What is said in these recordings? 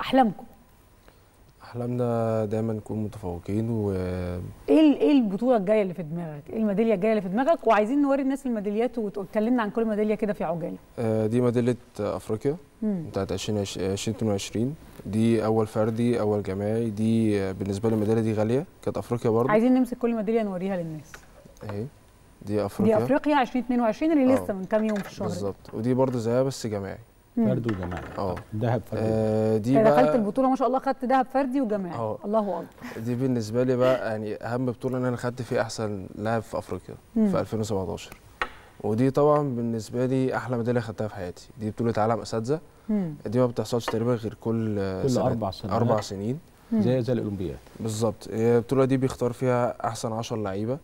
احلامكم؟ احلامنا دايما نكون متفوقين. و ايه البطوله الجايه اللي في دماغك؟ ايه الميداليه الجايه اللي في دماغك؟ وعايزين نوري الناس الميداليات وتكلمنا عن كل ميداليه كده في عجاله. دي ميداليه افريقيا بتاعت 2022، دي اول فردي اول جماعي. دي بالنسبه لي الميداليه دي غاليه، كانت افريقيا برضه. عايزين نمسك كل ميداليه نوريها للناس اهي. دي افريقيا 2022 اللي لسه من كام يوم في الشهر بالظبط. ودي برضه زيها بس جماعي، فرد وجماعي. دهب فردي. دي بقى دخلت البطوله ما شاء الله، خدت دهب فردي وجماعي. الله اكبر. دي بالنسبه لي بقى يعني اهم بطوله، ان انا خدت فيها احسن لاعب في افريقيا في 2017. ودي طبعا بالنسبه لي احلى ميداليه خدتها في حياتي. دي بطوله عالم اساتذه، دي ما بتحصلش تقريبا غير كل 4 سنين زي الاولمبياد بالظبط. البطوله دي بيختار فيها احسن 10 لعيبه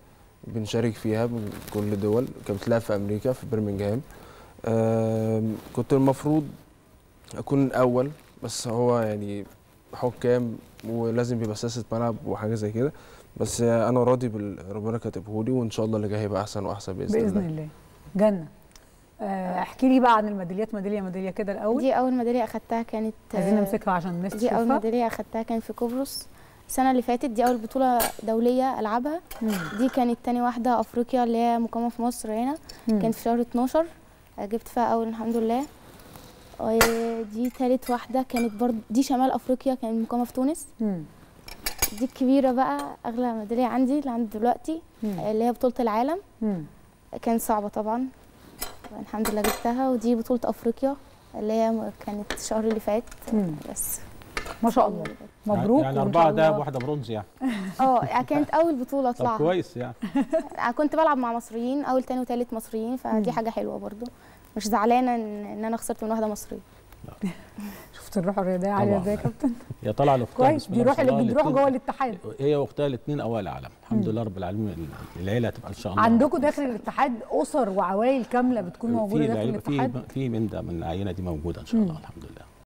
بنشارك فيها من كل الدول. كانت بتلعب في امريكا في برمنجهام. كنت المفروض اكون الاول، بس هو يعني حكام ولازم بيبقى سياسه ملعب وحاجه زي كده، بس انا راضي ربنا كاتبهولي، وان شاء الله اللي جاي هيبقى احسن واحسن باذن الله. جنه، احكي لي بقى عن الميداليات، ميداليه كده الاول. دي اول ميداليه اخدتها كانت، عايزين نمسكها عشان الناس تشوفها. دي اول ميداليه اخدتها كانت في قبرص السنه اللي فاتت. دي اول بطوله دوليه العبها. دي كانت تاني واحده افريقيا اللي هي مقامه في مصر هنا، كانت في شهر 12 جبت فيها اول الحمد لله. دي تالت واحده كانت برضه، دي شمال افريقيا كانت مقامه في تونس. دي الكبيره بقى، اغلى ميداليه عندي اللي عندي دلوقتي، اللي هي بطوله العالم. كانت صعبه طبعا، الحمد لله جبتها. ودي بطوله افريقيا اللي هي كانت الشهر اللي فات. بس ما شاء الله مبروك. يعني 4 دهب 1 برونز يعني. كانت اول بطوله اطلعها. كويس يعني. كنت بلعب مع مصريين، اول تاني وتالت مصريين، فدي حاجه حلوه برضو. مش زعلانه ان انا خسرت من واحده مصريه. شفت الروح الرياضيه عاليه ازاي يا كابتن؟ يا طالعه لاختها كويس، دي روح اللي بتروح جوه الاتحاد. هي واختها الاثنين اوائل العالم، الحمد لله رب العالمين. العيله هتبقى ان شاء الله عندكم داخل الاتحاد، اسر وعوائل كامله بتكون موجوده داخل الاتحاد. في من ده من العينه دي موجوده ان شاء الله الحمد لله.